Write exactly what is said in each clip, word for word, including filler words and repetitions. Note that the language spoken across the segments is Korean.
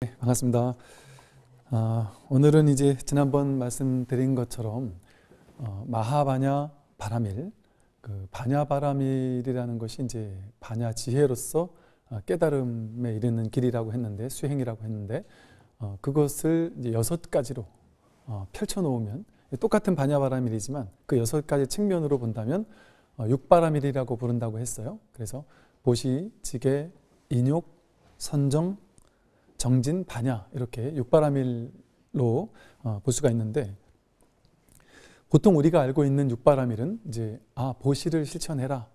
네, 반갑습니다. 아, 오늘은 이제 지난번 말씀드린 것처럼 어, 마하 반야 바라밀, 그 반야 바라밀이라는 것이 이제 반야 지혜로서 어, 깨달음에 이르는 길이라고 했는데, 수행이라고 했는데, 어, 그것을 이제 여섯 가지로 어, 펼쳐놓으면, 똑같은 반야 바라밀이지만 그 여섯 가지 측면으로 본다면 어, 육바라밀이라고 부른다고 했어요. 그래서 보시, 지계, 인욕, 선정, 정진, 반야, 이렇게 육바라밀로 어, 볼 수가 있는데, 보통 우리가 알고 있는 육바라밀은 이제 아 보시를 실천해라,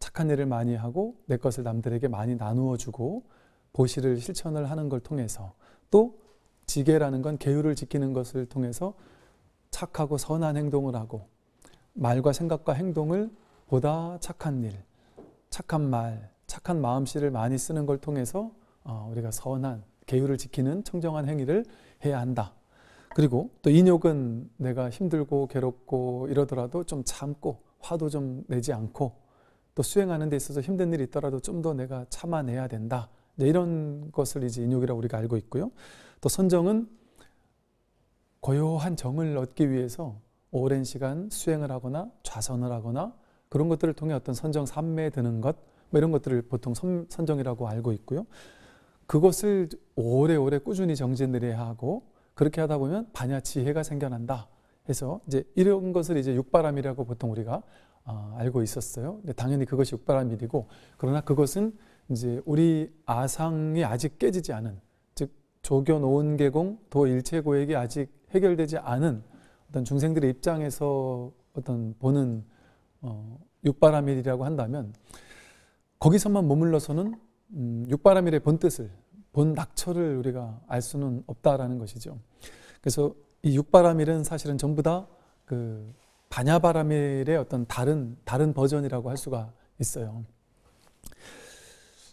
착한 일을 많이 하고 내 것을 남들에게 많이 나누어 주고 보시를 실천을 하는 걸 통해서, 또 지계라는 건 계율을 지키는 것을 통해서 착하고 선한 행동을 하고, 말과 생각과 행동을 보다 착한 일, 착한 말, 착한 마음씨를 많이 쓰는 걸 통해서 어, 우리가 선한, 계율을 지키는 청정한 행위를 해야 한다. 그리고 또 인욕은 내가 힘들고 괴롭고 이러더라도 좀 참고, 화도 좀 내지 않고, 또 수행하는 데 있어서 힘든 일이 있더라도 좀 더 내가 참아내야 된다. 이제 이런 것을 이제 인욕이라고 우리가 알고 있고요. 또 선정은 고요한 정을 얻기 위해서 오랜 시간 수행을 하거나 좌선을 하거나 그런 것들을 통해 어떤 선정 삼매에 드는 것, 뭐 이런 것들을 보통 선, 선정이라고 알고 있고요. 그것을 오래오래 꾸준히 정진을 하고, 그렇게 하다 보면 반야 지혜가 생겨난다 해서 이제 이런 것을 이제 육바라밀이라고 보통 우리가 어, 알고 있었어요. 근데 당연히 그것이 육바라밀이고, 그러나 그것은 이제 우리 아상이 아직 깨지지 않은, 즉 조견 오은계공 도 일체고액이 아직 해결되지 않은 어떤 중생들의 입장에서 어떤 보는 어, 육바라밀이라고 한다면, 거기서만 머물러서는 음, 육바라밀의 본 뜻을, 본 낙처를 우리가 알 수는 없다라는 것이죠. 그래서 이 육바라밀은 사실은 전부 다 그 반야바라밀의 어떤 다른 다른 버전이라고 할 수가 있어요.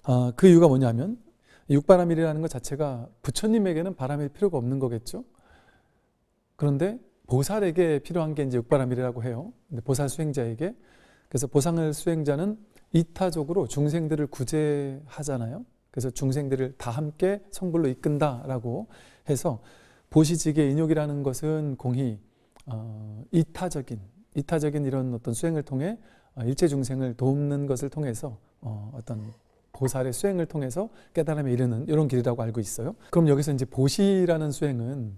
아, 그 이유가 뭐냐면, 육바라밀이라는 것 자체가 부처님에게는 바라밀 필요가 없는 거겠죠. 그런데 보살에게 필요한 게 이제 육바라밀이라고 해요. 근데 보살 수행자에게. 그래서 보살 수행자는 이타적으로 중생들을 구제하잖아요. 그래서 중생들을 다 함께 성불로 이끈다라고 해서, 보시지계 인욕이라는 것은 공히 어, 이타적인 이타적인 이런 어떤 수행을 통해 일체 중생을 돕는 것을 통해서 어, 어떤 보살의 수행을 통해서 깨달음에 이르는 이런 길이라고 알고 있어요. 그럼 여기서 이제 보시라는 수행은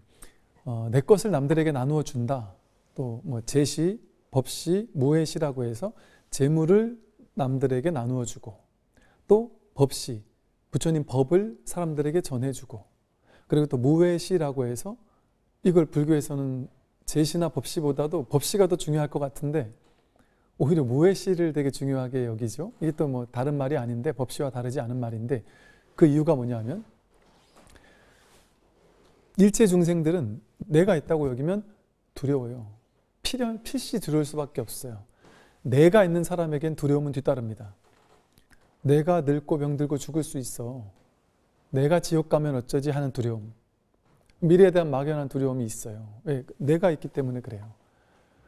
어, 내 것을 남들에게 나누어 준다. 또 뭐 재시, 법시, 무외시라고 해서 재물을 남들에게 나누어 주고, 또 법시, 부처님 법을 사람들에게 전해주고, 그리고 또 무외시라고 해서, 이걸 불교에서는 제시나 법시보다도 법시가 더 중요할 것 같은데 오히려 무외시를 되게 중요하게 여기죠. 이게 또 뭐 다른 말이 아닌데, 법시와 다르지 않은 말인데, 그 이유가 뭐냐면, 일체 중생들은 내가 있다고 여기면 두려워요. 필연, 필시 두려울 수밖에 없어요. 내가 있는 사람에겐 두려움은 뒤따릅니다. 내가 늙고 병들고 죽을 수 있어, 내가 지옥 가면 어쩌지 하는 두려움, 미래에 대한 막연한 두려움이 있어요. 왜? 내가 있기 때문에 그래요.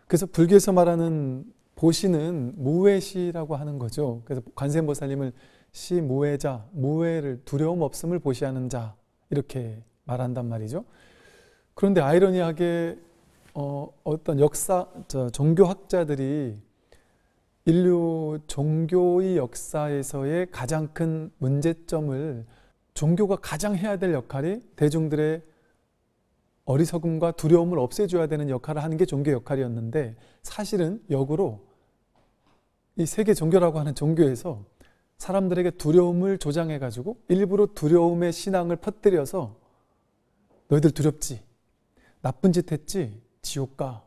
그래서 불교에서 말하는 보시는 무외시라고 하는 거죠. 그래서 관세음보살님을 시 무외자, 무외를 두려움 없음을 보시하는 자, 이렇게 말한단 말이죠. 그런데 아이러니하게 어, 어떤 역사, 저, 종교학자들이 인류 종교의 역사에서의 가장 큰 문제점을, 종교가 가장 해야 될 역할이 대중들의 어리석음과 두려움을 없애줘야 되는 역할을 하는 게 종교의 역할이었는데, 사실은 역으로 이 세계 종교라고 하는 종교에서 사람들에게 두려움을 조장해가지고 일부러 두려움의 신앙을 퍼뜨려서, 너희들 두렵지? 나쁜 짓 했지? 지옥 가.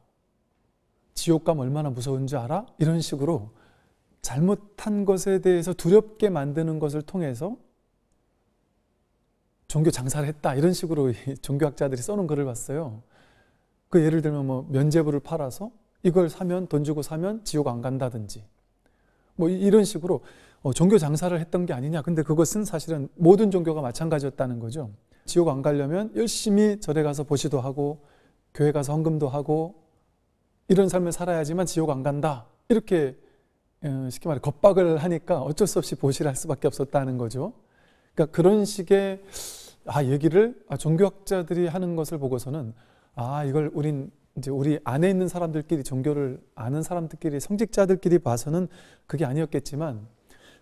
지옥 가면 얼마나 무서운 줄 알아? 이런 식으로 잘못한 것에 대해서 두렵게 만드는 것을 통해서 종교 장사를 했다, 이런 식으로 종교학자들이 써놓은 글을 봤어요. 그 예를 들면 뭐 면제부를 팔아서 이걸 사면, 돈 주고 사면 지옥 안 간다든지, 뭐 이런 식으로 종교 장사를 했던 게 아니냐. 근데 그것은 사실은 모든 종교가 마찬가지였다는 거죠. 지옥 안 가려면 열심히 절에 가서 보시도 하고 교회 가서 헌금도 하고 이런 삶을 살아야지만 지옥 안 간다, 이렇게 쉽게 말해 겁박을 하니까 어쩔 수 없이 보시를 할 수밖에 없었다는 거죠. 그러니까 그런 식의 아, 얘기를 아, 종교학자들이 하는 것을 보고서는 아, 이걸 우린 이제 우리 안에 있는 사람들끼리, 종교를 아는 사람들끼리, 성직자들끼리 봐서는 그게 아니었겠지만,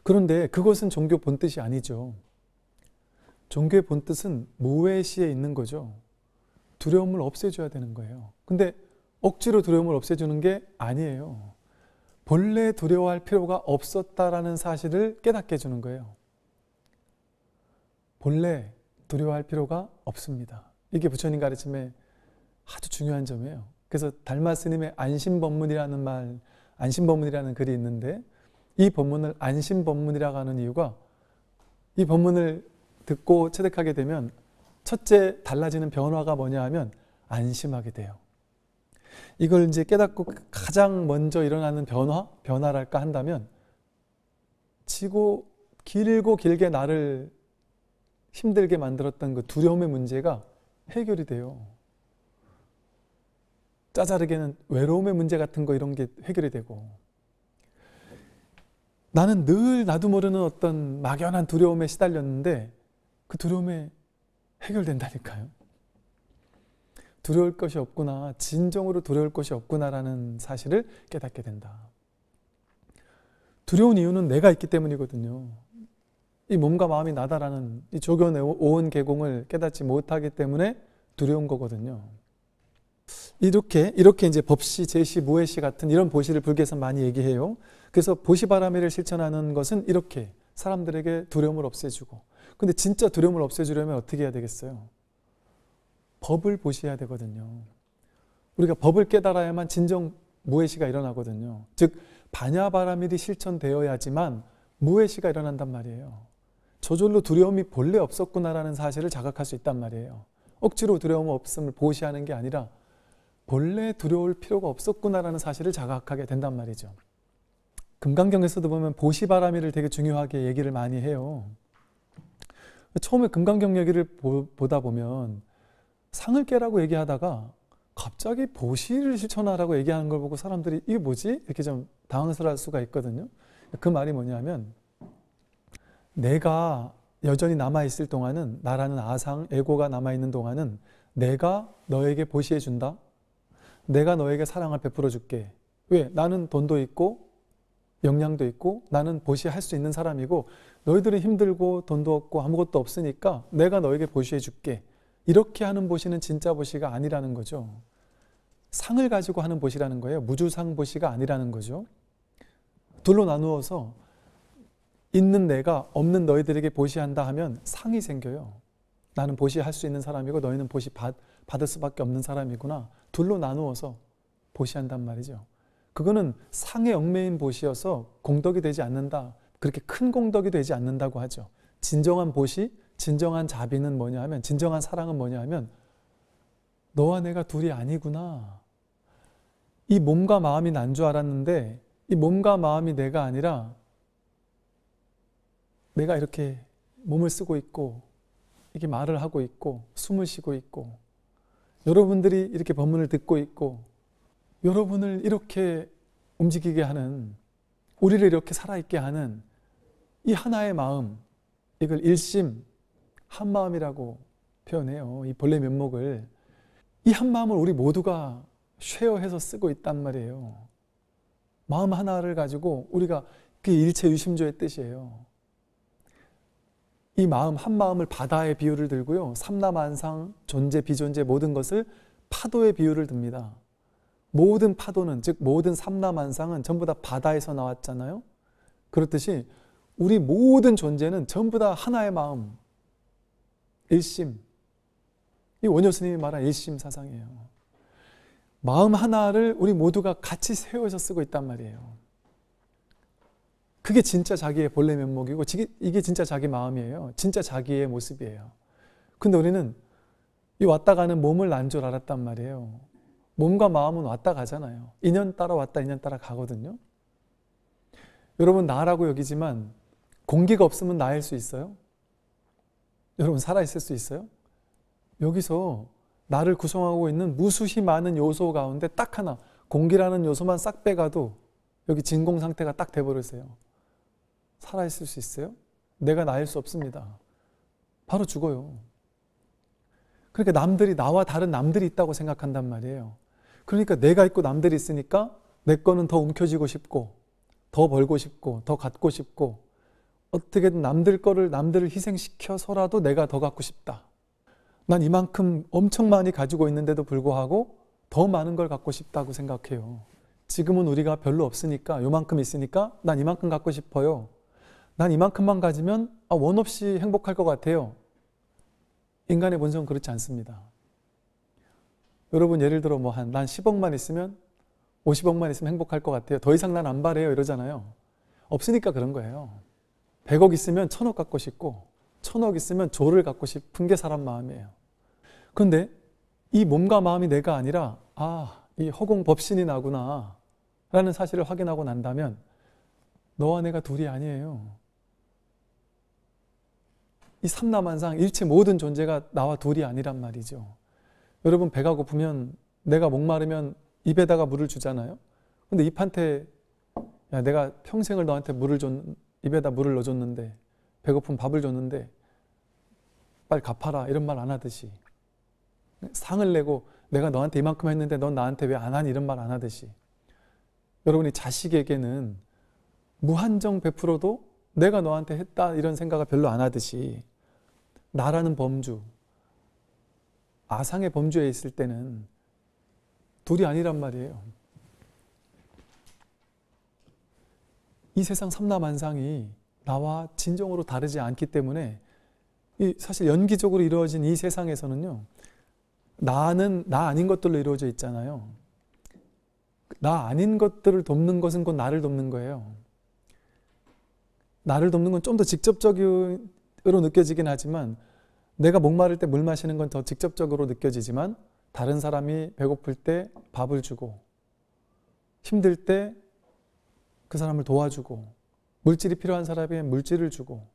그런데 그것은 종교 본뜻이 아니죠. 종교의 본뜻은 무외시에 있는 거죠. 두려움을 없애줘야 되는 거예요. 근데 억지로 두려움을 없애주는 게 아니에요. 본래 두려워할 필요가 없었다라는 사실을 깨닫게 해주는 거예요. 본래 두려워할 필요가 없습니다. 이게 부처님 가르침에 아주 중요한 점이에요. 그래서 달마 스님의 안심법문이라는 말, 안심법문이라는 글이 있는데, 이 법문을 안심법문이라고 하는 이유가, 이 법문을 듣고 체득하게 되면 첫째 달라지는 변화가 뭐냐 하면 안심하게 돼요. 이걸 이제 깨닫고 가장 먼저 일어나는 변화, 변화랄까 한다면, 지고 길고 길게 나를 힘들게 만들었던 그 두려움의 문제가 해결이 돼요. 짜잘하게는 외로움의 문제 같은 거, 이런 게 해결이 되고, 나는 늘 나도 모르는 어떤 막연한 두려움에 시달렸는데 그 두려움에 해결된다니까요. 두려울 것이 없구나, 진정으로 두려울 것이 없구나라는 사실을 깨닫게 된다. 두려운 이유는 내가 있기 때문이거든요. 이 몸과 마음이 나다라는 이 조견의 오은계공을 깨닫지 못하기 때문에 두려운 거거든요. 이렇게 이렇게 이제 법시, 제시, 무외시 같은 이런 보시를 불교에서 많이 얘기해요. 그래서 보시 바라밀을 실천하는 것은 이렇게 사람들에게 두려움을 없애주고, 근데 진짜 두려움을 없애주려면 어떻게 해야 되겠어요? 법을 보시해야 되거든요. 우리가 법을 깨달아야만 진정 무외시가 일어나거든요. 즉 반야 바라밀이 실천되어야지만 무외시가 일어난단 말이에요. 저절로 두려움이 본래 없었구나라는 사실을 자각할 수 있단 말이에요. 억지로 두려움 없음을 보시하는 게 아니라 본래 두려울 필요가 없었구나라는 사실을 자각하게 된단 말이죠. 금강경에서도 보면 보시 바라밀을 되게 중요하게 얘기를 많이 해요. 처음에 금강경 얘기를 보, 보다 보면 상을 깨라고 얘기하다가 갑자기 보시를 실천하라고 얘기하는 걸 보고 사람들이 이게 뭐지? 이렇게 좀 당황스러워할 수가 있거든요. 그 말이 뭐냐면, 내가 여전히 남아있을 동안은, 나라는 아상, 에고가 남아있는 동안은 내가 너에게 보시해준다. 내가 너에게 사랑을 베풀어줄게. 왜? 나는 돈도 있고 역량도 있고 나는 보시할 수 있는 사람이고, 너희들은 힘들고 돈도 없고 아무것도 없으니까 내가 너에게 보시해줄게. 이렇게 하는 보시는 진짜 보시가 아니라는 거죠. 상을 가지고 하는 보시라는 거예요. 무주상 보시가 아니라는 거죠. 둘로 나누어서 있는 내가 없는 너희들에게 보시한다 하면 상이 생겨요. 나는 보시할 수 있는 사람이고 너희는 보시 받, 받을 수밖에 없는 사람이구나. 둘로 나누어서 보시한단 말이죠. 그거는 상의 얽매인 보시여서 공덕이 되지 않는다. 그렇게 큰 공덕이 되지 않는다고 하죠. 진정한 보시, 진정한 자비는 뭐냐 하면, 진정한 사랑은 뭐냐 하면, 너와 내가 둘이 아니구나. 이 몸과 마음이 난 줄 알았는데 이 몸과 마음이 내가 아니라 내가 이렇게 몸을 쓰고 있고, 이게 말을 하고 있고, 숨을 쉬고 있고, 여러분들이 이렇게 법문을 듣고 있고, 여러분을 이렇게 움직이게 하는, 우리를 이렇게 살아있게 하는 이 하나의 마음, 이걸 일심, 한마음이라고 표현해요. 이 본래 면목을. 이 한마음을 우리 모두가 쉐어해서 쓰고 있단 말이에요. 마음 하나를 가지고 우리가, 그게 일체 유심조의 뜻이에요. 이 마음, 한마음을 바다의 비유를 들고요, 삼라만상, 존재, 비존재 모든 것을 파도의 비유를 듭니다. 모든 파도는, 즉 모든 삼라만상은 전부 다 바다에서 나왔잖아요. 그렇듯이 우리 모든 존재는 전부 다 하나의 마음, 일심. 이 원효스님이 말한 일심 사상이에요. 마음 하나를 우리 모두가 같이 세워서 쓰고 있단 말이에요. 그게 진짜 자기의 본래 면목이고, 이게 진짜 자기 마음이에요. 진짜 자기의 모습이에요. 근데 우리는 이 왔다 가는 몸을 난 줄 알았단 말이에요. 몸과 마음은 왔다 가잖아요. 인연 따라 왔다, 인연 따라 가거든요. 여러분, 나라고 여기지만 공기가 없으면 나일 수 있어요? 여러분, 살아있을 수 있어요? 여기서 나를 구성하고 있는 무수히 많은 요소 가운데 딱 하나, 공기라는 요소만 싹 빼가도 여기 진공 상태가 딱 돼버렸어요. 살아있을 수 있어요? 내가 나일 수 없습니다. 바로 죽어요. 그러니까 남들이, 나와 다른 남들이 있다고 생각한단 말이에요. 그러니까 내가 있고 남들이 있으니까 내 거는 더 움켜쥐고 싶고, 더 벌고 싶고, 더 갖고 싶고, 어떻게든 남들 거를, 남들을 희생시켜서라도 내가 더 갖고 싶다. 난 이만큼 엄청 많이 가지고 있는데도 불구하고 더 많은 걸 갖고 싶다고 생각해요. 지금은 우리가 별로 없으니까, 요만큼 있으니까 난 이만큼 갖고 싶어요. 난 이만큼만 가지면 아, 원 없이 행복할 것 같아요. 인간의 본성은 그렇지 않습니다. 여러분 예를 들어 뭐 한 난 십억만 있으면, 오십억만 있으면 행복할 것 같아요. 더 이상 난 안 바래요 이러잖아요. 없으니까 그런 거예요. 백억 있으면 천억 갖고 싶고, 천억 있으면 조를 갖고 싶은 게 사람 마음이에요. 그런데 이 몸과 마음이 내가 아니라 아, 이 허공 법신이 나구나 라는 사실을 확인하고 난다면 너와 내가 둘이 아니에요. 이 삼라만상 일체 모든 존재가 나와 둘이 아니란 말이죠. 여러분 배가 고프면, 내가 목마르면 입에다가 물을 주잖아요. 근데 입한테, 야, 내가 평생을 너한테 물을 줬, 입에다 물을 넣어줬는데, 배고픈 밥을 줬는데 빨리 갚아라 이런 말 안 하듯이, 상을 내고 내가 너한테 이만큼 했는데 넌 나한테 왜 안 하니 이런 말 안 하듯이, 여러분이 자식에게는 무한정 베풀어도 내가 너한테 했다 이런 생각을 별로 안 하듯이, 나라는 범주, 아상의 범주에 있을 때는 둘이 아니란 말이에요. 이 세상 삼라만상이 나와 진정으로 다르지 않기 때문에, 이 사실 연기적으로 이루어진 이 세상에서는요, 나는 나 아닌 것들로 이루어져 있잖아요. 나 아닌 것들을 돕는 것은 곧 나를 돕는 거예요. 나를 돕는 건 좀 더 직접적으로 느껴지긴 하지만, 내가 목마를 때 물 마시는 건 더 직접적으로 느껴지지만, 다른 사람이 배고플 때 밥을 주고, 힘들 때 그 사람을 도와주고, 물질이 필요한 사람에게는 물질을 주고,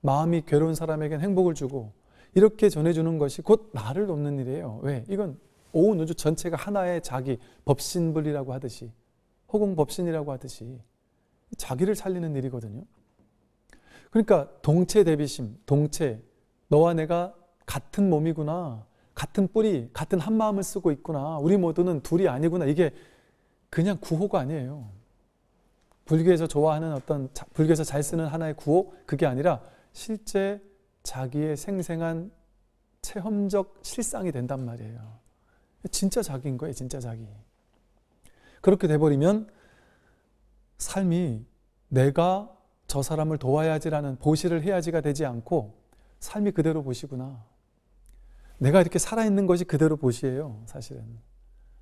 마음이 괴로운 사람에게는 행복을 주고, 이렇게 전해주는 것이 곧 나를 돕는 일이에요. 왜? 이건 온 우주 전체가 하나의 자기 법신불이라고 하듯이, 허공 법신이라고 하듯이 자기를 살리는 일이거든요. 그러니까 동체 대비심, 동체, 너와 내가 같은 몸이구나, 같은 뿌리, 같은 한 마음을 쓰고 있구나, 우리 모두는 둘이 아니구나, 이게 그냥 구호가 아니에요. 불교에서 좋아하는 어떤, 불교에서 잘 쓰는 하나의 구호, 그게 아니라 실제 자기의 생생한 체험적 실상이 된단 말이에요. 진짜 자기인 거예요, 진짜 자기. 그렇게 돼버리면 삶이 내가 저 사람을 도와야지라는, 보시를 해야지가 되지 않고 삶이 그대로 보시구나, 내가 이렇게 살아있는 것이 그대로 보시예요. 사실은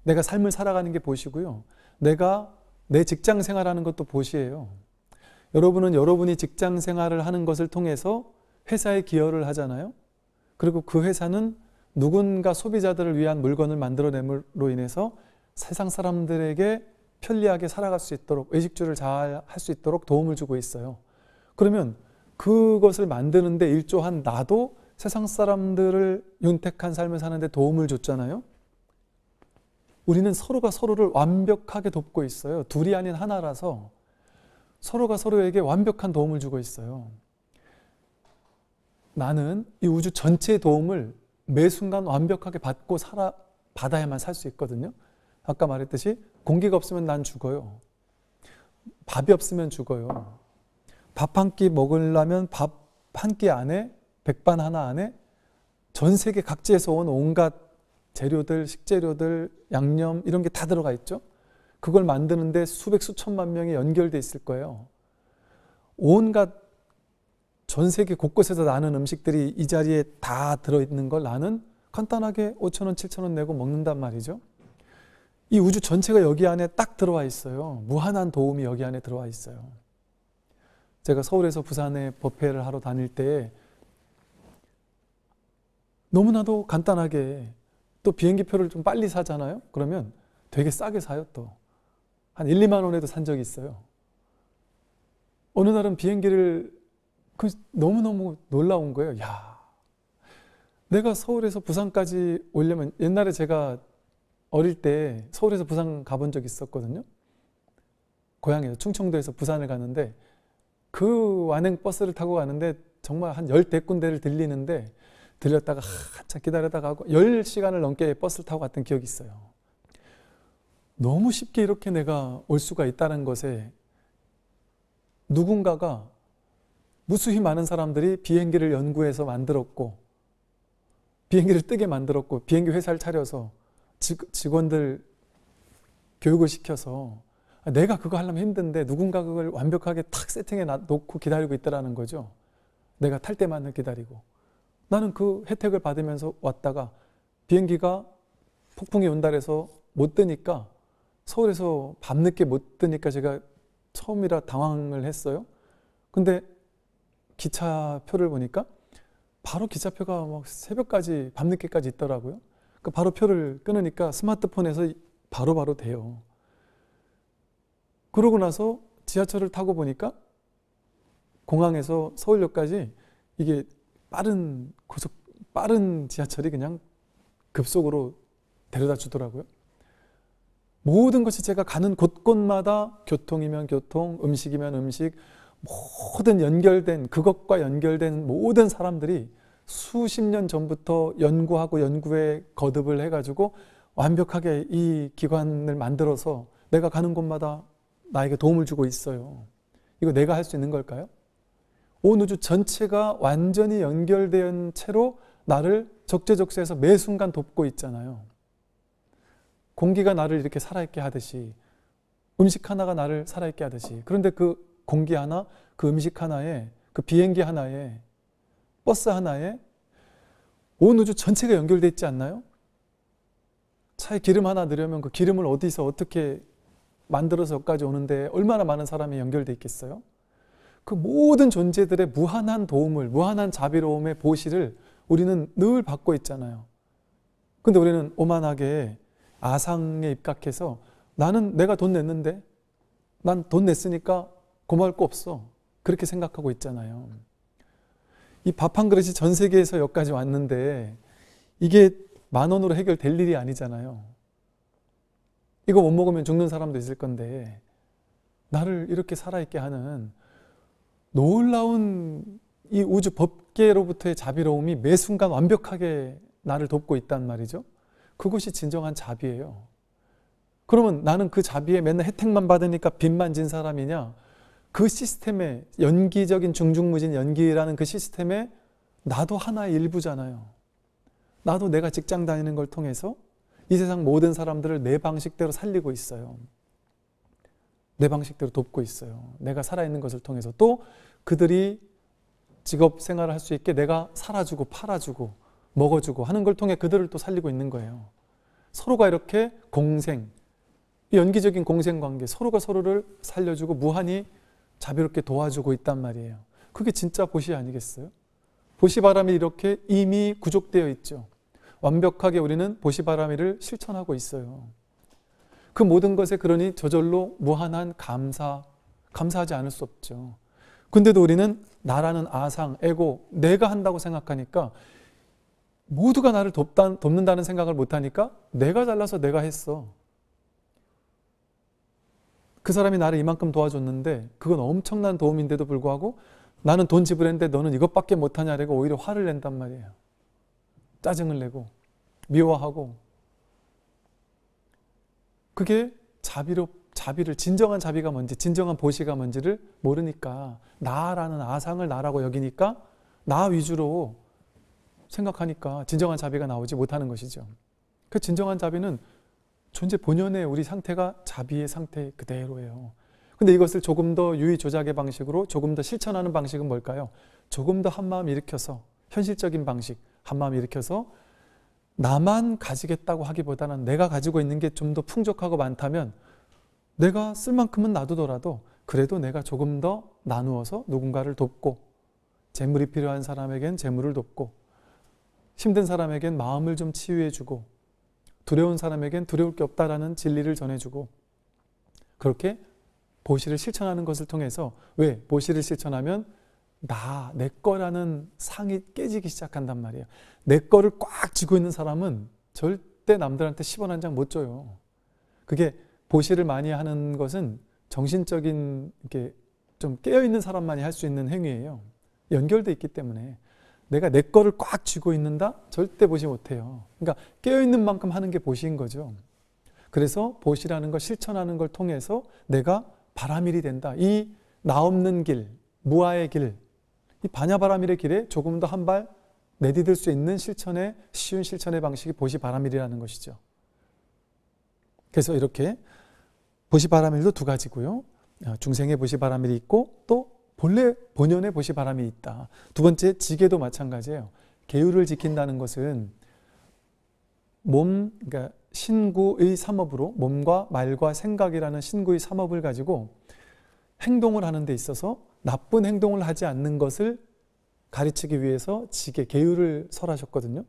내가 삶을 살아가는 게 보시고요, 내가 내 직장 생활하는 것도 보시예요. 여러분은 여러분이 직장 생활을 하는 것을 통해서 회사에 기여를 하잖아요. 그리고 그 회사는 누군가 소비자들을 위한 물건을 만들어냄으로 인해서 세상 사람들에게 편리하게 살아갈 수 있도록, 의식주를 잘 할 수 있도록 도움을 주고 있어요. 그러면 그것을 만드는데 일조한 나도 세상 사람들을 윤택한 삶을 사는데 도움을 줬잖아요. 우리는 서로가 서로를 완벽하게 돕고 있어요. 둘이 아닌 하나라서 서로가 서로에게 완벽한 도움을 주고 있어요. 나는 이 우주 전체의 도움을 매 순간 완벽하게 받고 살아, 받아야만 살 수 있거든요. 아까 말했듯이 공기가 없으면 난 죽어요. 밥이 없으면 죽어요. 밥 한 끼 먹으려면 밥 한 끼 안에, 백반 하나 안에 전 세계 각지에서 온 온갖 재료들, 식재료들, 양념 이런 게 다 들어가 있죠. 그걸 만드는데 수백 수천만 명이 연결돼 있을 거예요. 온갖 전 세계 곳곳에서 나는 음식들이 이 자리에 다 들어있는 걸 나는 간단하게 오천 원, 칠천 원 내고 먹는단 말이죠. 이 우주 전체가 여기 안에 딱 들어와 있어요. 무한한 도움이 여기 안에 들어와 있어요. 제가 서울에서 부산에 법회를 하러 다닐 때 너무나도 간단하게, 또 비행기표를 좀 빨리 사잖아요. 그러면 되게 싸게 사요. 또 한 일, 이만 원에도 산 적이 있어요. 어느 날은 비행기를, 그 너무너무 놀라운 거예요. 야, 내가 서울에서 부산까지 오려면, 옛날에 제가 어릴 때 서울에서 부산 가본 적이 있었거든요. 고향에서 충청도에서 부산을 가는데, 그 완행버스를 타고 가는데 정말 한 열댓 군데를 들리는데 들렸다가 한참 기다리다가 하고 열 시간을 넘게 버스를 타고 갔던 기억이 있어요. 너무 쉽게 이렇게 내가 올 수가 있다는 것에 누군가가 무수히 많은 사람들이 비행기를 연구해서 만들었고 비행기를 뜨게 만들었고 비행기 회사를 차려서 직원들 교육을 시켜서 내가 그거 하려면 힘든데 누군가 그걸 완벽하게 탁 세팅해 놓고 기다리고 있다라는 거죠. 내가 탈 때만을 기다리고 나는 그 혜택을 받으면서 왔다가 비행기가 폭풍이 온다 그래서 못 뜨니까 서울에서 밤늦게 못 뜨니까 제가 처음이라 당황을 했어요. 근데 기차표를 보니까 바로 기차표가 막 새벽까지 밤늦게까지 있더라고요. 그 바로 표를 끊으니까 스마트폰에서 바로바로 바로 돼요. 그러고 나서 지하철을 타고 보니까 공항에서 서울역까지 이게 빠른 고속 빠른 지하철이 그냥 급속으로 데려다 주더라고요. 모든 것이 제가 가는 곳곳마다 교통이면 교통, 음식이면 음식, 모든 연결된 그것과 연결된 모든 사람들이 수십 년 전부터 연구하고 연구에 거듭을 해가지고 완벽하게 이 기관을 만들어서 내가 가는 곳마다 나에게 도움을 주고 있어요. 이거 내가 할 수 있는 걸까요? 온 우주 전체가 완전히 연결된 채로 나를 적재적소에서 매 순간 돕고 있잖아요. 공기가 나를 이렇게 살아있게 하듯이 음식 하나가 나를 살아있게 하듯이 그런데 그 공기 하나, 그 음식 하나에, 그 비행기 하나에, 버스 하나에 온 우주 전체가 연결되어 있지 않나요? 차에 기름 하나 넣으려면 그 기름을 어디서 어떻게 만들어서 여기까지 오는데 얼마나 많은 사람이 연결되어 있겠어요? 그 모든 존재들의 무한한 도움을, 무한한 자비로움의 보시를 우리는 늘 받고 있잖아요. 근데 우리는 오만하게 아상에 입각해서 나는 내가 돈 냈는데 난 돈 냈으니까 고마울 거 없어 그렇게 생각하고 있잖아요. 이 밥 한 그릇이 전 세계에서 여기까지 왔는데 이게 만 원으로 해결될 일이 아니잖아요. 이거 못 먹으면 죽는 사람도 있을 건데 나를 이렇게 살아있게 하는 놀라운 이 우주 법계로부터의 자비로움이 매 순간 완벽하게 나를 돕고 있단 말이죠. 그것이 진정한 자비예요. 그러면 나는 그 자비에 맨날 혜택만 받으니까 빚만 진 사람이냐? 그 시스템에 연기적인 중중무진 연기라는 그 시스템에 나도 하나의 일부잖아요. 나도 내가 직장 다니는 걸 통해서 이 세상 모든 사람들을 내 방식대로 살리고 있어요. 내 방식대로 돕고 있어요. 내가 살아있는 것을 통해서 또 그들이 직업 생활을 할 수 있게 내가 살아주고 팔아주고 먹어주고 하는 걸 통해 그들을 또 살리고 있는 거예요. 서로가 이렇게 공생, 연기적인 공생관계, 서로가 서로를 살려주고 무한히 자비롭게 도와주고 있단 말이에요. 그게 진짜 보시 아니겠어요? 보시 바라밀이 이렇게 이미 구족되어 있죠. 완벽하게 우리는 보시 바라밀을 실천하고 있어요. 그 모든 것에 그러니 저절로 무한한 감사, 감사하지 않을 수 없죠. 근데도 우리는 나라는 아상, 에고, 내가 한다고 생각하니까 모두가 나를 돕다, 돕는다는 생각을 못하니까 내가 잘나서 내가 했어. 그 사람이 나를 이만큼 도와줬는데 그건 엄청난 도움인데도 불구하고 나는 돈 지불했는데 너는 이것밖에 못하냐라고 오히려 화를 낸단 말이에요. 짜증을 내고 미워하고 그게 자비로, 자비를 진정한 자비가 뭔지 진정한 보시가 뭔지를 모르니까 나라는 아상을 나라고 여기니까 나 위주로 생각하니까 진정한 자비가 나오지 못하는 것이죠. 그 진정한 자비는 존재 본연의 우리 상태가 자비의 상태 그대로예요. 근데 이것을 조금 더 유의 조작의 방식으로 조금 더 실천하는 방식은 뭘까요? 조금 더 한마음 일으켜서 현실적인 방식, 한마음 일으켜서 나만 가지겠다고 하기보다는 내가 가지고 있는 게 좀 더 풍족하고 많다면 내가 쓸 만큼은 놔두더라도 그래도 내가 조금 더 나누어서 누군가를 돕고 재물이 필요한 사람에겐 재물을 돕고 힘든 사람에겐 마음을 좀 치유해주고 두려운 사람에겐 두려울 게 없다라는 진리를 전해주고 그렇게 보시를 실천하는 것을 통해서 왜? 보시를 실천하면 나, 내 거라는 상이 깨지기 시작한단 말이에요. 내 거를 꽉 쥐고 있는 사람은 절대 남들한테 십 원 한 장 못 줘요. 그게 보시를 많이 하는 것은 정신적인 이렇게 좀 깨어있는 사람만이 할 수 있는 행위예요. 연결돼 있기 때문에 내가 내 거를 꽉 쥐고 있는다? 절대 보시 못해요. 그러니까 깨어있는 만큼 하는 게 보시인 거죠. 그래서 보시라는 걸 실천하는 걸 통해서 내가 바라밀이 된다. 이 나 없는 길, 무아의 길, 이 반야 바라밀의 길에 조금 더 한 발 내디딜 수 있는 실천의 쉬운 실천의 방식이 보시 바라밀이라는 것이죠. 그래서 이렇게 보시 바라밀도 두 가지고요. 중생의 보시 바라밀이 있고 또 본래 본연의 보시 바람이 있다. 두 번째 지계도 마찬가지예요. 계율을 지킨다는 것은 몸, 그러니까 신구의 삼업으로 몸과 말과 생각이라는 신구의 삼업을 가지고 행동을 하는 데 있어서 나쁜 행동을 하지 않는 것을 가르치기 위해서 지계, 계율을 설하셨거든요.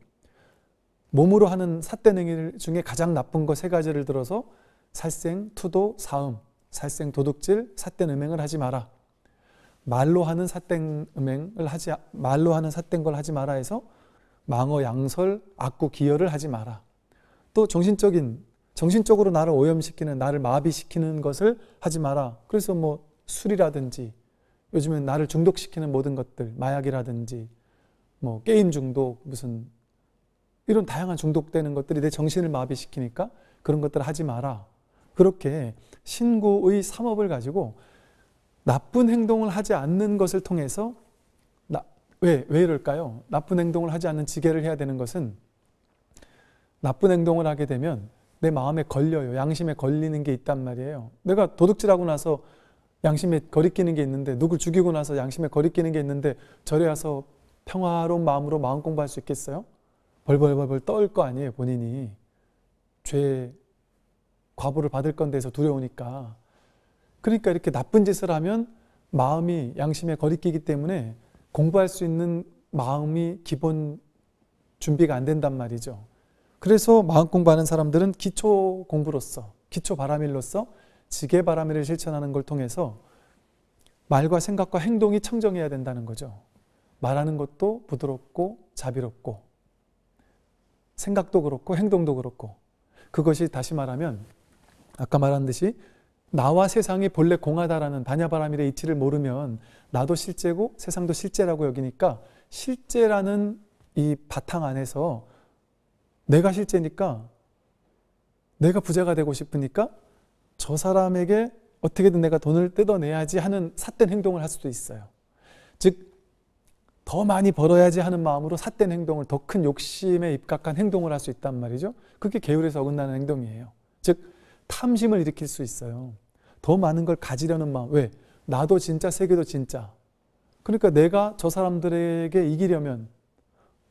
몸으로 하는 삿된 행위 중에 가장 나쁜 거 세 가지를 들어서 살생, 투도, 사음, 살생, 도둑질, 삿된 음행을 하지 마라. 말로 하는 삿된 음행을 하지 말로 하는 삿된 걸 하지 마라 해서 망어, 양설, 악구, 기열을 하지 마라. 또 정신적인 정신적으로 나를 오염시키는 나를 마비시키는 것을 하지 마라. 그래서 뭐 술이라든지 요즘엔 나를 중독시키는 모든 것들, 마약이라든지 뭐 게임 중독, 무슨 이런 다양한 중독되는 것들이 내 정신을 마비시키니까 그런 것들을 하지 마라. 그렇게 신구의 삼업을 가지고 나쁜 행동을 하지 않는 것을 통해서 나, 왜, 왜 이럴까요? 나쁜 행동을 하지 않는 지계를 해야 되는 것은 나쁜 행동을 하게 되면 내 마음에 걸려요. 양심에 걸리는 게 있단 말이에요. 내가 도둑질하고 나서 양심에 거리끼는 게 있는데 누굴 죽이고 나서 양심에 거리끼는 게 있는데 절에 와서 평화로운 마음으로 마음 공부할 수 있겠어요? 벌벌벌벌 떨 거 아니에요. 본인이 죄 과보를 받을 건데 해서 두려우니까 그러니까 이렇게 나쁜 짓을 하면 마음이 양심에 거리끼기 때문에 공부할 수 있는 마음이 기본 준비가 안 된단 말이죠. 그래서 마음 공부하는 사람들은 기초 공부로서, 기초 바라밀로서 지계 바라밀을 실천하는 걸 통해서 말과 생각과 행동이 청정해야 된다는 거죠. 말하는 것도 부드럽고 자비롭고 생각도 그렇고 행동도 그렇고 그것이 다시 말하면 아까 말한 듯이 나와 세상이 본래 공하다라는 반야 바라밀의 이치를 모르면 나도 실제고 세상도 실제라고 여기니까 실제라는 이 바탕 안에서 내가 실제니까 내가 부자가 되고 싶으니까 저 사람에게 어떻게든 내가 돈을 뜯어내야지 하는 삿된 행동을 할 수도 있어요. 즉 더 많이 벌어야지 하는 마음으로 삿된 행동을 더 큰 욕심에 입각한 행동을 할 수 있단 말이죠. 그게 계율에서 어긋나는 행동이에요. 즉 탐심을 일으킬 수 있어요. 더 많은 걸 가지려는 마음. 왜? 나도 진짜 세계도 진짜. 그러니까 내가 저 사람들에게 이기려면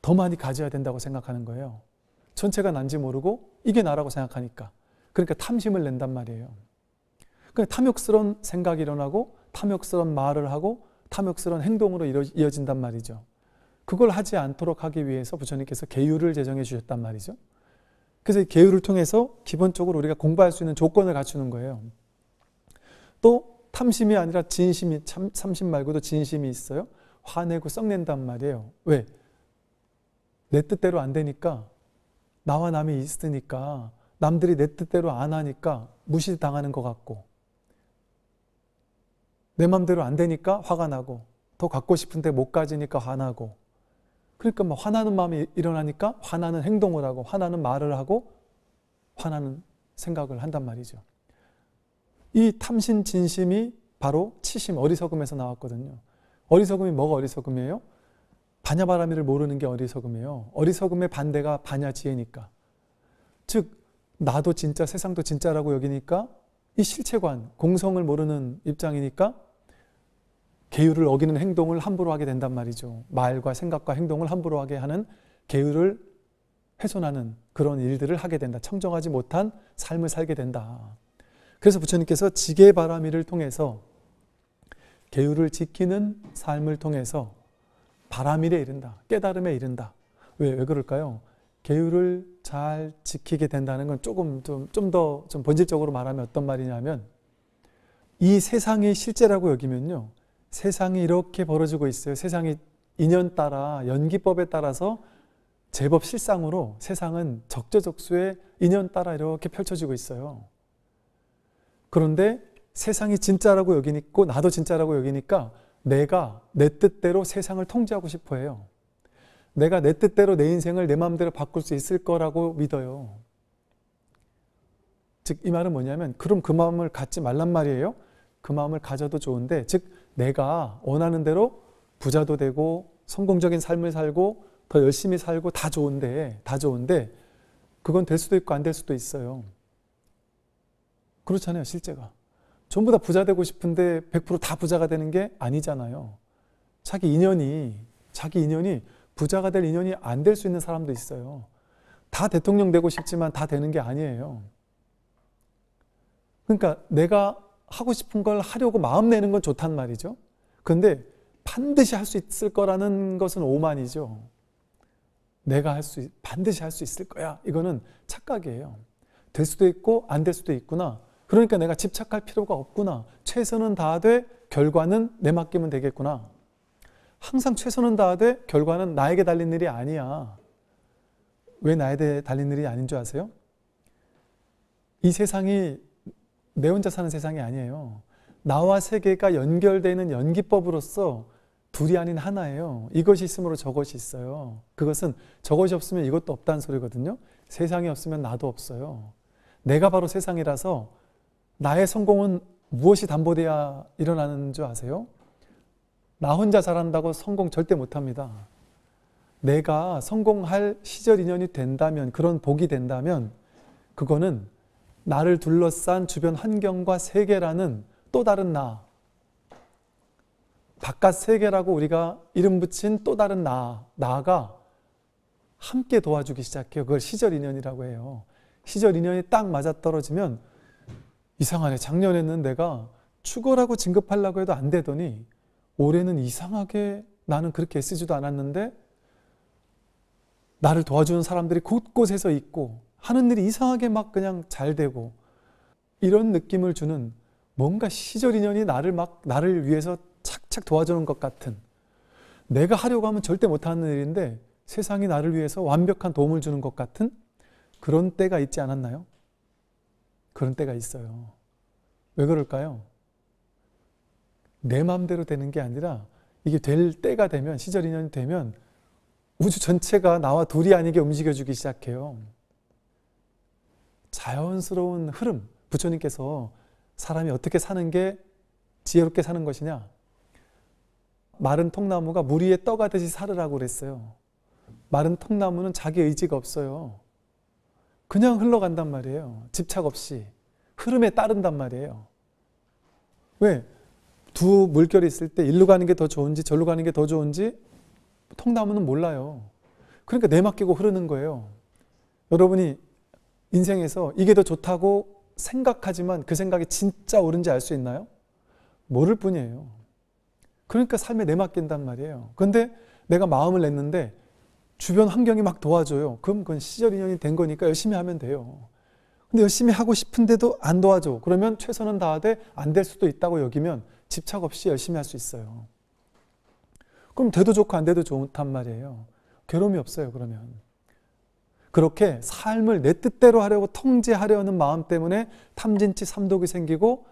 더 많이 가져야 된다고 생각하는 거예요. 전체가 난지 모르고 이게 나라고 생각하니까. 그러니까 탐심을 낸단 말이에요. 그러니까 탐욕스러운 생각이 일어나고 탐욕스러운 말을 하고 탐욕스러운 행동으로 이어진단 말이죠. 그걸 하지 않도록 하기 위해서 부처님께서 계율을 제정해 주셨단 말이죠. 그래서 이 계율을 통해서 기본적으로 우리가 공부할 수 있는 조건을 갖추는 거예요. 또 탐심이 아니라 진심이, 참, 탐심 말고도 진심이 있어요. 화내고 썩낸단 말이에요. 왜? 내 뜻대로 안 되니까 나와 남이 있으니까 남들이 내 뜻대로 안 하니까 무시당하는 것 같고 내 맘대로 안 되니까 화가 나고 더 갖고 싶은데 못 가지니까 화나고 그러니까 막 화나는 마음이 일어나니까 화나는 행동을 하고 화나는 말을 하고 화나는 생각을 한단 말이죠. 이 탐심 진심이 바로 치심 어리석음에서 나왔거든요. 어리석음이 뭐가 어리석음이에요? 반야 바라밀을 모르는 게 어리석음이에요. 어리석음의 반대가 반야 지혜니까. 즉 나도 진짜 세상도 진짜라고 여기니까 이 실체관 공성을 모르는 입장이니까 계율을 어기는 행동을 함부로 하게 된단 말이죠. 말과 생각과 행동을 함부로 하게 하는 계율을 훼손하는 그런 일들을 하게 된다. 청정하지 못한 삶을 살게 된다. 그래서 부처님께서 지계 바라밀을 통해서 계율을 지키는 삶을 통해서 바라밀에 이른다. 깨달음에 이른다. 왜, 왜 그럴까요? 계율을 잘 지키게 된다는 건 조금 좀, 좀 더 좀 본질적으로 말하면 어떤 말이냐면 이 세상이 실제라고 여기면요. 세상이 이렇게 벌어지고 있어요. 세상이 인연 따라 연기법에 따라서 제법 실상으로 세상은 적재적소에 인연 따라 이렇게 펼쳐지고 있어요. 그런데 세상이 진짜라고 여기고 나도 진짜라고 여기니까 내가 내 뜻대로 세상을 통제하고 싶어해요. 내가 내 뜻대로 내 인생을 내 마음대로 바꿀 수 있을 거라고 믿어요. 즉 이 말은 뭐냐면 그럼 그 마음을 갖지 말란 말이에요. 그 마음을 가져도 좋은데 즉 내가 원하는 대로 부자도 되고 성공적인 삶을 살고 더 열심히 살고 다 좋은데 다 좋은데 그건 될 수도 있고 안 될 수도 있어요. 그렇잖아요. 실제가 전부 다 부자 되고 싶은데 백 퍼센트 다 부자가 되는 게 아니잖아요. 자기 인연이 자기 인연이 부자가 될 인연이 안 될 수 있는 사람도 있어요. 다 대통령 되고 싶지만 다 되는 게 아니에요. 그러니까 내가 하고 싶은 걸 하려고 마음 내는 건 좋단 말이죠. 그런데 반드시 할 수 있을 거라는 것은 오만이죠. 내가 할 수, 반드시 할 수 있을 거야. 이거는 착각이에요. 될 수도 있고 안 될 수도 있구나. 그러니까 내가 집착할 필요가 없구나. 최선은 다하되 결과는 내 맡기면 되겠구나. 항상 최선은 다하되 결과는 나에게 달린 일이 아니야. 왜 나에게 달린 일이 아닌 줄 아세요? 이 세상이 내 혼자 사는 세상이 아니에요. 나와 세계가 연결되는 연기법으로서 둘이 아닌 하나예요. 이것이 있으므로 저것이 있어요. 그것은 저것이 없으면 이것도 없다는 소리거든요. 세상이 없으면 나도 없어요. 내가 바로 세상이라서 나의 성공은 무엇이 담보돼야 일어나는 줄 아세요? 나 혼자 잘한다고 성공 절대 못합니다. 내가 성공할 시절 인연이 된다면, 그런 복이 된다면 그거는 나를 둘러싼 주변 환경과 세계라는 또 다른 나, 바깥 세계라고 우리가 이름 붙인 또 다른 나, 나가 함께 도와주기 시작해요. 그걸 시절 인연이라고 해요. 시절 인연이 딱 맞아떨어지면 이상하네. 작년에는 내가 축어라고 진급하려고 해도 안 되더니 올해는 이상하게 나는 그렇게 애쓰지도 않았는데 나를 도와주는 사람들이 곳곳에서 있고 하는 일이 이상하게 막 그냥 잘 되고 이런 느낌을 주는 뭔가 시절 인연이 나를 막 나를 위해서 착착 도와주는 것 같은 내가 하려고 하면 절대 못하는 일인데 세상이 나를 위해서 완벽한 도움을 주는 것 같은 그런 때가 있지 않았나요? 그런 때가 있어요. 왜 그럴까요? 내 마음대로 되는 게 아니라 이게 될 때가 되면 시절 인연이 되면 우주 전체가 나와 둘이 아니게 움직여주기 시작해요. 자연스러운 흐름, 부처님께서 사람이 어떻게 사는 게 지혜롭게 사는 것이냐 마른 통나무가 물 위에 떠가듯이 살으라고 그랬어요. 마른 통나무는 자기 의지가 없어요. 그냥 흘러간단 말이에요. 집착 없이 흐름에 따른단 말이에요. 왜? 두 물결이 있을 때 일로 가는 게 더 좋은지 절로 가는 게 더 좋은지 통나무는 몰라요. 그러니까 내맡기고 흐르는 거예요. 여러분이 인생에서 이게 더 좋다고 생각하지만 그 생각이 진짜 옳은지 알 수 있나요? 모를 뿐이에요. 그러니까 삶에 내맡긴단 말이에요. 그런데 내가 마음을 냈는데 주변 환경이 막 도와줘요. 그럼 그건 시절 인연이 된 거니까 열심히 하면 돼요. 근데 열심히 하고 싶은데도 안 도와줘. 그러면 최선은 다하되 안 될 수도 있다고 여기면 집착 없이 열심히 할 수 있어요. 그럼 돼도 좋고 안 돼도 좋단 말이에요. 괴로움이 없어요. 그러면 그렇게 삶을 내 뜻대로 하려고 통제하려는 마음 때문에 탐진치 삼독이 생기고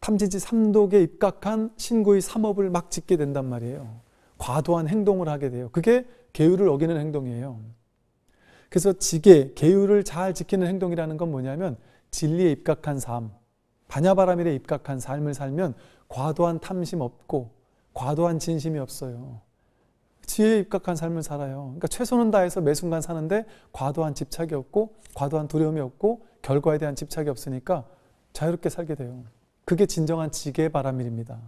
탐진치 삼독에 입각한 신구의 삼업을 막 짓게 된단 말이에요. 과도한 행동을 하게 돼요. 그게 계율을 어기는 행동이에요. 그래서 지계, 계율을 잘 지키는 행동이라는 건 뭐냐면 진리에 입각한 삶, 반야 바라밀에 입각한 삶을 살면 과도한 탐심 없고 과도한 진심이 없어요. 지혜에 입각한 삶을 살아요. 그러니까 최선은 다해서 매 순간 사는데 과도한 집착이 없고 과도한 두려움이 없고 결과에 대한 집착이 없으니까 자유롭게 살게 돼요. 그게 진정한 지계 바라밀입니다.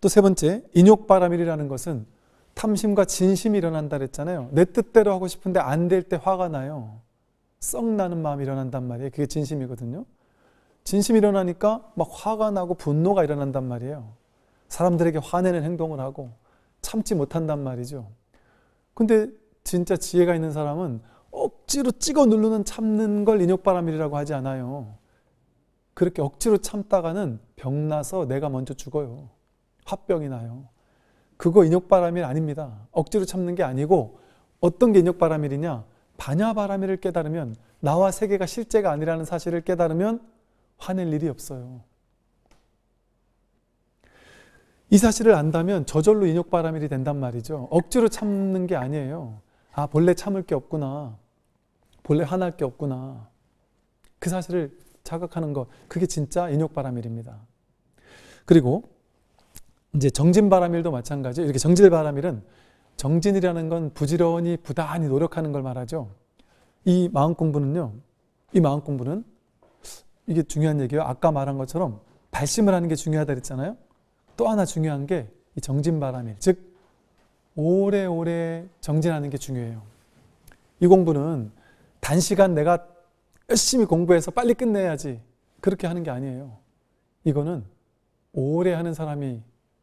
또 세 번째, 인욕 바라밀이라는 것은 탐심과 진심이 일어난다 그랬잖아요. 내 뜻대로 하고 싶은데 안 될 때 화가 나요. 썩 나는 마음이 일어난단 말이에요. 그게 진심이거든요. 진심이 일어나니까 막 화가 나고 분노가 일어난단 말이에요. 사람들에게 화내는 행동을 하고 참지 못한단 말이죠. 근데 진짜 지혜가 있는 사람은 억지로 찍어 누르는 참는 걸 인욕바라밀이라고 하지 않아요. 그렇게 억지로 참다가는 병나서 내가 먼저 죽어요. 화병이 나요. 그거 인욕바라밀 아닙니다. 억지로 참는 게 아니고 어떤 게 인욕바라밀이냐 반야바라밀을 깨달으면 나와 세계가 실제가 아니라는 사실을 깨달으면 화낼 일이 없어요. 이 사실을 안다면 저절로 인욕 바라밀이 된단 말이죠. 억지로 참는 게 아니에요. 아, 본래 참을 게 없구나. 본래 화날 게 없구나. 그 사실을 자각하는 것, 그게 진짜 인욕 바라밀입니다. 그리고 이제 정진 바라밀도 마찬가지예요. 이렇게 정질 바라밀은 정진이라는 건 부지런히 부단히 노력하는 걸 말하죠. 이 마음 공부는요. 이 마음 공부는 이게 중요한 얘기예요. 아까 말한 것처럼 발심을 하는 게 중요하다 그랬잖아요. 또 하나 중요한 게 이 정진 바라밀, 즉 오래오래 정진하는 게 중요해요. 이 공부는 단시간 내가 열심히 공부해서 빨리 끝내야지 그렇게 하는 게 아니에요. 이거는 오래 하는 사람이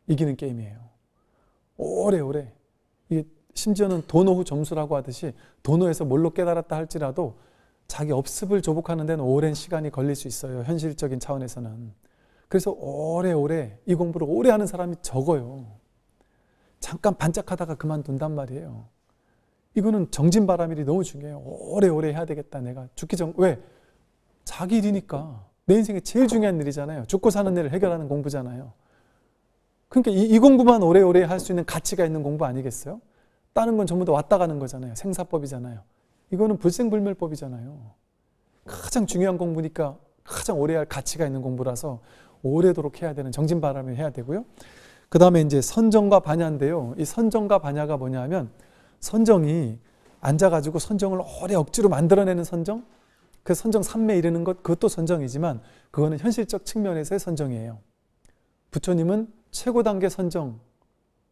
이기는 게임이에요. 오래오래. 이게 심지어는 도노후 점수라고 하듯이 도노에서 뭘로 깨달았다 할지라도 자기 업습을 조복하는 데는 오랜 시간이 걸릴 수 있어요. 현실적인 차원에서는. 그래서 오래오래 이 공부를 오래 하는 사람이 적어요. 잠깐 반짝하다가 그만둔단 말이에요. 이거는 정진바라밀이 너무 중요해요. 오래오래 해야 되겠다. 내가 죽기 전, 왜? 자기 일이니까. 내 인생에 제일 중요한 일이잖아요. 죽고 사는 일을 해결하는 공부잖아요. 그러니까 이, 이 공부만 오래오래 할 수 있는 가치가 있는 공부 아니겠어요? 다른 건 전부 다 왔다 가는 거잖아요. 생사법이잖아요. 이거는 불생불멸법이잖아요. 가장 중요한 공부니까 가장 오래 할 가치가 있는 공부라서 오래도록 해야 되는 정진바라밀 해야 되고요. 그 다음에 이제 선정과 반야인데요. 이 선정과 반야가 뭐냐 하면, 선정이 앉아가지고 선정을 오래 억지로 만들어내는 선정? 그 선정 삼매에 이르는 것, 그것도 선정이지만 그거는 현실적 측면에서의 선정이에요. 부처님은 최고 단계 선정,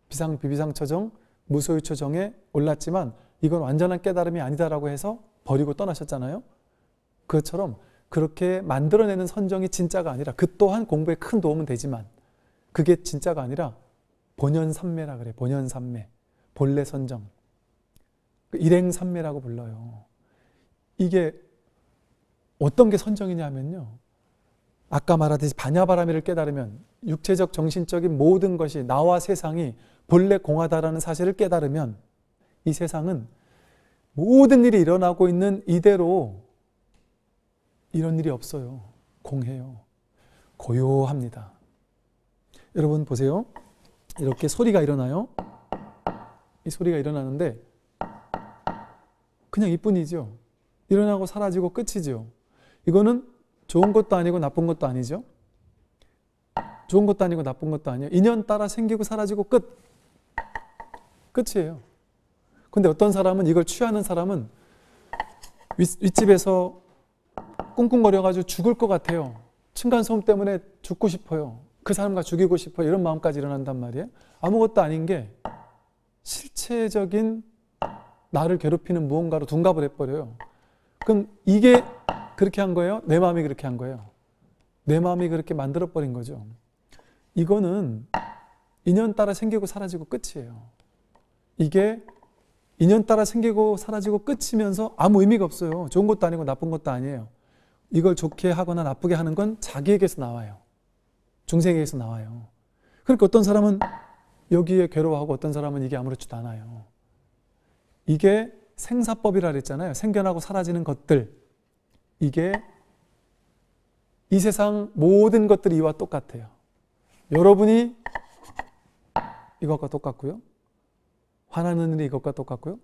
비상, 비비상 처정, 무소유 처정에 올랐지만 이건 완전한 깨달음이 아니다라고 해서 버리고 떠나셨잖아요. 그것처럼 그렇게 만들어내는 선정이 진짜가 아니라, 그 또한 공부에 큰 도움은 되지만 그게 진짜가 아니라 본연 삼매라 그래. 본연 삼매. 본래 선정. 일행 삼매라고 불러요. 이게 어떤 게 선정이냐면요. 아까 말하듯이 반야바라밀을 깨달으면 육체적 정신적인 모든 것이 나와 세상이 본래 공하다라는 사실을 깨달으면 이 세상은 모든 일이 일어나고 있는 이대로 이런 일이 없어요. 공해요. 고요합니다. 여러분 보세요. 이렇게 소리가 일어나요. 이 소리가 일어나는데 그냥 이뿐이죠. 일어나고 사라지고 끝이죠. 이거는 좋은 것도 아니고 나쁜 것도 아니죠. 좋은 것도 아니고 나쁜 것도 아니에요. 인연 따라 생기고 사라지고 끝. 끝이에요. 근데 어떤 사람은, 이걸 취하는 사람은 윗집에서 꿍꿍거려가지고 죽을 것 같아요. 층간소음 때문에 죽고 싶어요. 그 사람과 죽이고 싶어요. 이런 마음까지 일어난단 말이에요. 아무것도 아닌 게 실체적인 나를 괴롭히는 무언가로 둔갑을 해버려요. 그럼 이게 그렇게 한 거예요? 내 마음이 그렇게 한 거예요? 내 마음이 그렇게 만들어버린 거죠. 이거는 인연 따라 생기고 사라지고 끝이에요. 이게 인연 따라 생기고 사라지고 끝이면서 아무 의미가 없어요. 좋은 것도 아니고 나쁜 것도 아니에요. 이걸 좋게 하거나 나쁘게 하는 건 자기에게서 나와요. 중생에게서 나와요. 그러니까 어떤 사람은 여기에 괴로워하고 어떤 사람은 이게 아무렇지도 않아요. 이게 생사법이라 그랬잖아요. 생겨나고 사라지는 것들. 이게 이 세상 모든 것들이 이와 똑같아요. 여러분이 이것과 똑같고요. 화나는 일이 이것과 똑같고요.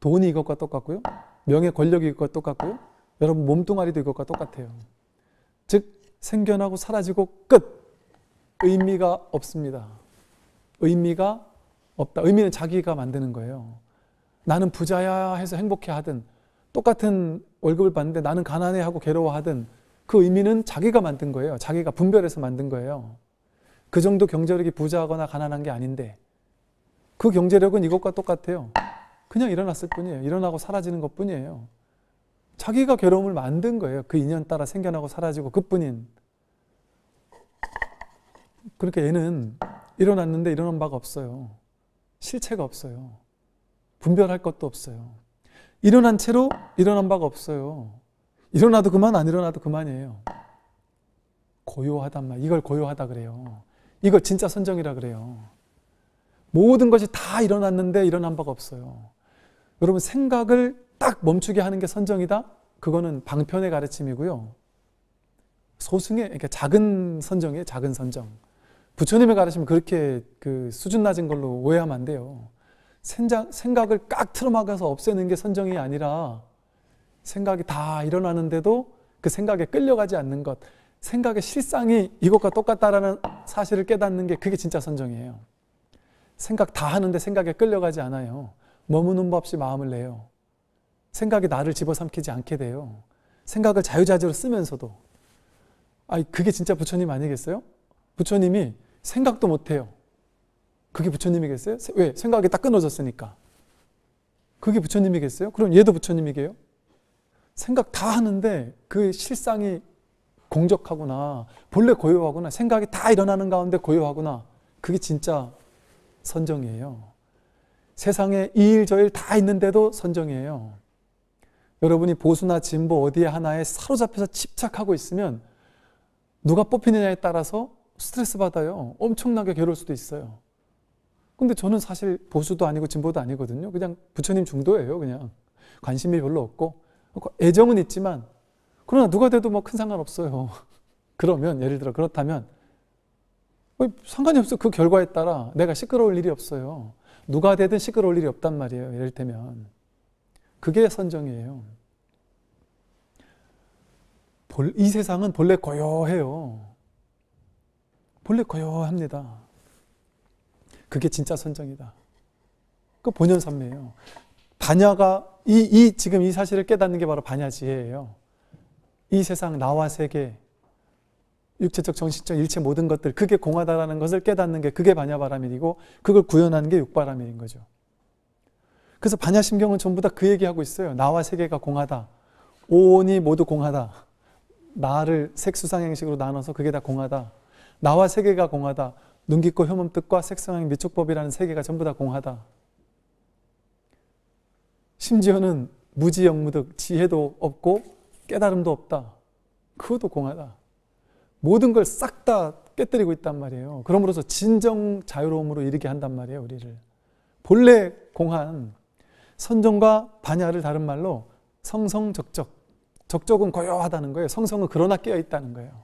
돈이 이것과 똑같고요. 명예 권력이 이것과 똑같고요. 여러분 몸뚱아리도 이것과 똑같아요. 즉 생겨나고 사라지고 끝. 의미가 없습니다. 의미가 없다. 의미는 자기가 만드는 거예요. 나는 부자야 해서 행복해 하든, 똑같은 월급을 받는데 나는 가난해 하고 괴로워하든 그 의미는 자기가 만든 거예요. 자기가 분별해서 만든 거예요. 그 정도 경제력이 부자하거나 가난한 게 아닌데 그 경제력은 이것과 똑같아요. 그냥 일어났을 뿐이에요. 일어나고 사라지는 것뿐이에요. 자기가 괴로움을 만든 거예요. 그 인연 따라 생겨나고 사라지고 그뿐인. 그러니까 얘는 일어났는데 일어난 바가 없어요. 실체가 없어요. 분별할 것도 없어요. 일어난 채로 일어난 바가 없어요. 일어나도 그만, 안 일어나도 그만이에요. 고요하단 말. 이걸 고요하다 그래요. 이걸 진짜 선정이라 그래요. 모든 것이 다 일어났는데 일어난 바가 없어요. 여러분 생각을 딱 멈추게 하는 게 선정이다? 그거는 방편의 가르침이고요. 소승의, 그러니까 작은 선정이에요. 작은 선정. 부처님의 가르침을 그렇게 그 수준 낮은 걸로 오해하면 안 돼요. 생각, 생각을 깍 틀어막아서 없애는 게 선정이 아니라 생각이 다 일어나는데도 그 생각에 끌려가지 않는 것, 생각의 실상이 이것과 똑같다라는 사실을 깨닫는 게 그게 진짜 선정이에요. 생각 다 하는데 생각에 끌려가지 않아요. 머무는 법 없이 마음을 내요. 생각이 나를 집어삼키지 않게 돼요. 생각을 자유자재로 쓰면서도. 아니, 그게 진짜 부처님 아니겠어요? 부처님이 생각도 못해요. 그게 부처님이겠어요? 왜? 생각이 딱 끊어졌으니까. 그게 부처님이겠어요? 그럼 얘도 부처님이게요? 생각 다 하는데 그 실상이 공적하구나, 본래 고요하구나, 생각이 다 일어나는 가운데 고요하구나, 그게 진짜 선정이에요. 세상에 이 일 저 일 다 있는데도 선정이에요. 여러분이 보수나 진보 어디에 하나에 사로잡혀서 집착하고 있으면 누가 뽑히느냐에 따라서 스트레스 받아요. 엄청나게 괴로울 수도 있어요. 근데 저는 사실 보수도 아니고 진보도 아니거든요. 그냥 부처님 중도예요. 그냥 관심이 별로 없고 애정은 있지만, 그러나 누가 돼도 뭐 큰 상관없어요. 그러면 예를 들어 그렇다면 상관이 없어. 그 결과에 따라 내가 시끄러울 일이 없어요. 누가 되든 시끄러울 일이 없단 말이에요. 예를 들면 그게 선정이에요. 이 세상은 본래 고요해요. 본래 고요합니다. 그게 진짜 선정이다. 그 본연 삼매예요. 반야가 이, 이 지금 이 사실을 깨닫는 게 바로 반야지혜예요. 이 세상, 나와 세계, 육체적, 정신적, 일체 모든 것들, 그게 공하다라는 것을 깨닫는 게 그게 반야 바라밀이고, 그걸 구현하는 게 육바라밀인 거죠. 그래서 반야심경은 전부 다 그 얘기하고 있어요. 나와 세계가 공하다. 오온이 모두 공하다. 나를 색수상행식으로 나눠서 그게 다 공하다. 나와 세계가 공하다. 눈, 귀, 코, 혀몸, 뜻과 색상행 미촉법이라는 세계가 전부 다 공하다. 심지어는 무지영무득, 지혜도 없고 깨달음도 없다. 그것도 공하다. 모든 걸 싹 다 깨뜨리고 있단 말이에요. 그러므로서 진정 자유로움으로 이르게 한단 말이에요. 우리를 본래 공한 선정과 반야를 다른 말로 성성적적, 적적은 고요하다는 거예요. 성성은 그러나 깨어있다는 거예요.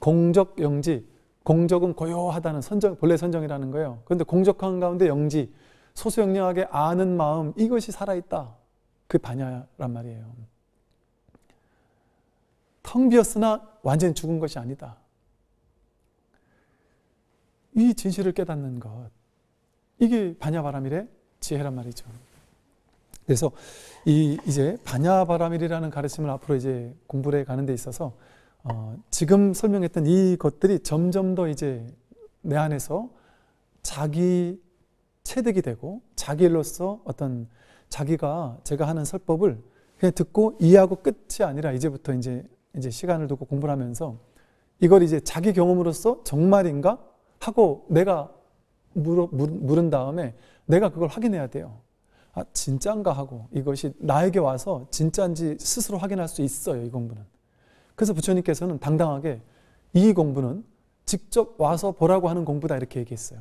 공적 영지, 공적은 고요하다는 선정, 본래 선정이라는 거예요. 그런데 공적한 가운데 영지, 소수영령하게 아는 마음, 이것이 살아있다. 그게 반야란 말이에요. 텅 비었으나 완전히 죽은 것이 아니다. 이 진실을 깨닫는 것, 이게 반야 바라밀의 지혜란 말이죠. 그래서 이 이제 반야 바라밀이라는 가르침을 앞으로 이제 공부를 해 가는 데 있어서 어, 지금 설명했던 이것들이 점점 더 이제 내 안에서 자기 체득이 되고, 자기로서 어떤 자기가 제가 하는 설법을 그냥 듣고 이해하고 끝이 아니라 이제부터 이제 이제 시간을 두고 공부를 하면서 이걸 이제 자기 경험으로서 정말인가 하고 내가 물어, 물, 물은 다음에 내가 그걸 확인해야 돼요. 아, 진짜인가 하고 이것이 나에게 와서 진짜인지 스스로 확인할 수 있어요, 이 공부는. 그래서 부처님께서는 당당하게 이 공부는 직접 와서 보라고 하는 공부다 이렇게 얘기했어요.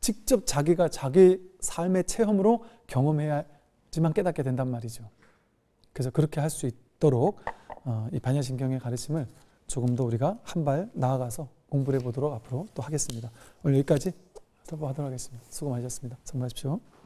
직접 자기가 자기 삶의 체험으로 경험해야지만 깨닫게 된단 말이죠. 그래서 그렇게 할 수 있도록 이 반야심경의 가르침을 조금 더 우리가 한 발 나아가서 공부를 해보도록 앞으로 또 하겠습니다. 오늘 여기까지 수고하도록 하겠습니다. 수고 많으셨습니다. 수고하십시오.